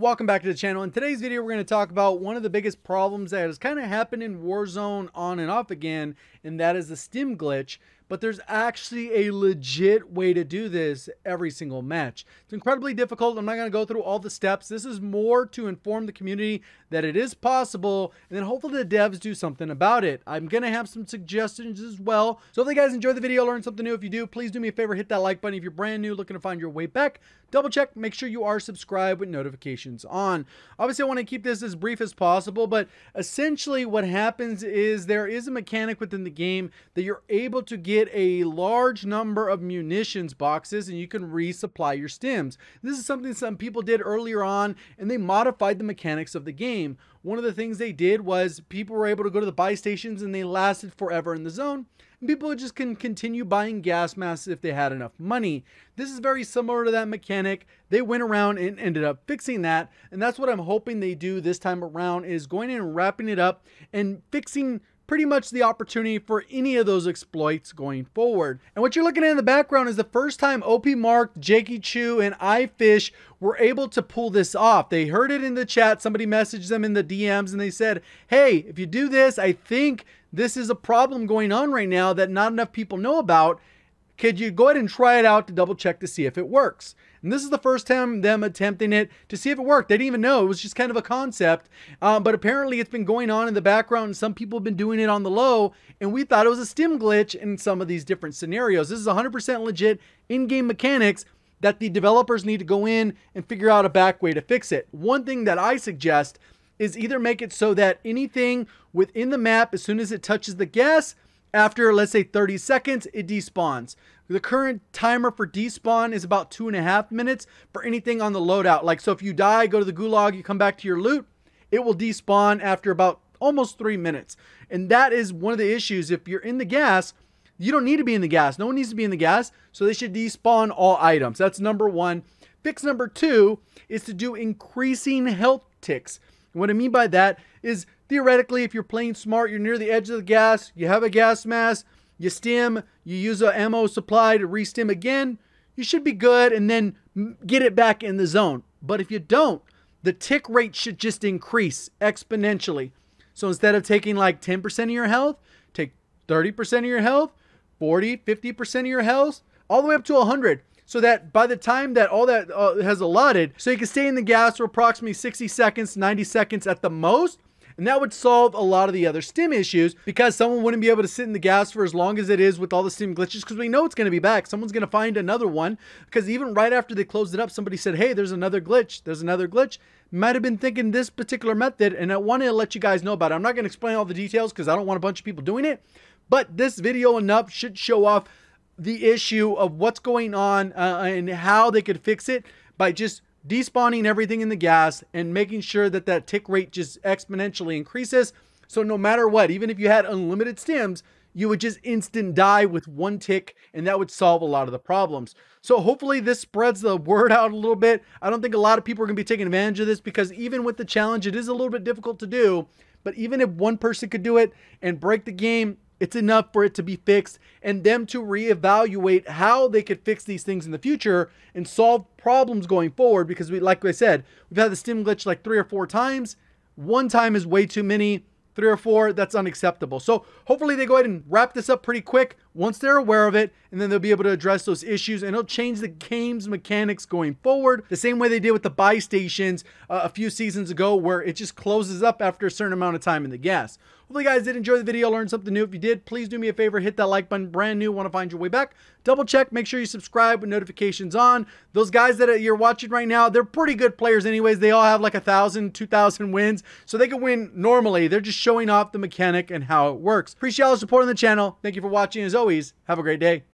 Welcome back to the channel. In today's video, we're going to talk about one of the biggest problems that has kind of happened in Warzone on and off again, and that is the Stim glitch. But there's actually a legit way to do this every single match. It's incredibly difficult. I'm not going to go through all the steps. This is more to inform the community that it is possible, and then hopefully the devs do something about it. I'm going to have some suggestions as well. So hopefully you guys enjoyed the video, learned something new. If you do, please do me a favor, hit that like button. If you're brand new, looking to find your way back, double check, make sure you are subscribed with notifications on. Obviously, I want to keep this as brief as possible, but essentially what happens is there is a mechanic within the game that you're able to get a large number of munitions boxes and you can resupply your stims. This is something some people did earlier on, and they modified the mechanics of the game. One of the things they did was people were able to go to the buy stations and they lasted forever in the zone. People just can continue buying gas masks if they had enough money. This is very similar to that mechanic. They went around and ended up fixing that, and that's what I'm hoping they do this time around, is going in and wrapping it up and fixing pretty much the opportunity for any of those exploits going forward. And what you're looking at in the background is the first time OPMarked, Jakeychu, and iFish were able to pull this off. They heard it in the chat. Somebody messaged them in the DMs and they said, hey, if you do this, I think this is a problem going on right now that not enough people know about. Could you go ahead and try it out to double check to see if it works? And this is the first time them attempting it to see if it worked. They didn't even know. It was just kind of a concept. But apparently it's been going on in the background, and some people have been doing it on the low. And we thought it was a Stim glitch in some of these different scenarios. This is 100% legit in-game mechanics that the developers need to go in and figure out a back way to fix it. One thing that I suggest is either make it so that anything within the map, as soon as it touches the gas, after, let's say, 30 seconds, it despawns. The current timer for despawn is about 2.5 minutes for anything on the loadout. Like, so if you die, go to the gulag, you come back to your loot, it will despawn after about almost 3 minutes. And that is one of the issues. If you're in the gas, you don't need to be in the gas. No one needs to be in the gas. So they should despawn all items. That's number one. Fix number two is to do increasing health ticks. And what I mean by that is, theoretically, if you're playing smart, you're near the edge of the gas, you have a gas mask, you stim, you use an ammo supply to re-stim again, you should be good and then get it back in the zone. But if you don't, the tick rate should just increase exponentially. So instead of taking like 10% of your health, take 30% of your health, 40, 50% of your health, all the way up to 100. So that by the time that all that has allotted, so you can stay in the gas for approximately 60 seconds, 90 seconds at the most. And that would solve a lot of the other Stim issues, because someone wouldn't be able to sit in the gas for as long as it is with all the Stim glitches, because we know it's going to be back. Someone's going to find another one, because even right after they closed it up, somebody said, hey, there's another glitch. There's another glitch. Might have been thinking this particular method, and I wanted to let you guys know about it. I'm not going to explain all the details because I don't want a bunch of people doing it, but this video enough should show off the issue of what's going on and how they could fix it by just despawning everything in the gas and making sure that that tick rate just exponentially increases. So no matter what, even if you had unlimited stims, you would just instant die with one tick, and that would solve a lot of the problems. So hopefully this spreads the word out a little bit. I don't think a lot of people are going to be taking advantage of this, because even with the challenge, it is a little bit difficult to do. But even if one person could do it and break the game, it's enough for it to be fixed and them to reevaluate how they could fix these things in the future and solve problems going forward. Because we, like I said, we've had the Stim glitch like 3 or 4 times. 1 time is way too many. 3 or 4, that's unacceptable. So hopefully they go ahead and wrap this up pretty quick once they're aware of it, and then they'll be able to address those issues, and it'll change the game's mechanics going forward, the same way they did with the buy stations a few seasons ago, where it just closes up after a certain amount of time in the gas. Hopefully you guys did enjoy the video, learned something new. If you did, please do me a favor, hit that like button. Brand new, want to find your way back, double check, make sure you subscribe with notifications on. Those guys that you're watching right now, they're pretty good players anyways. They all have like 1,000, 2,000 wins, so they can win normally. They're just showing off the mechanic and how it works. Appreciate all the support on the channel. Thank you for watching. As always, have a great day.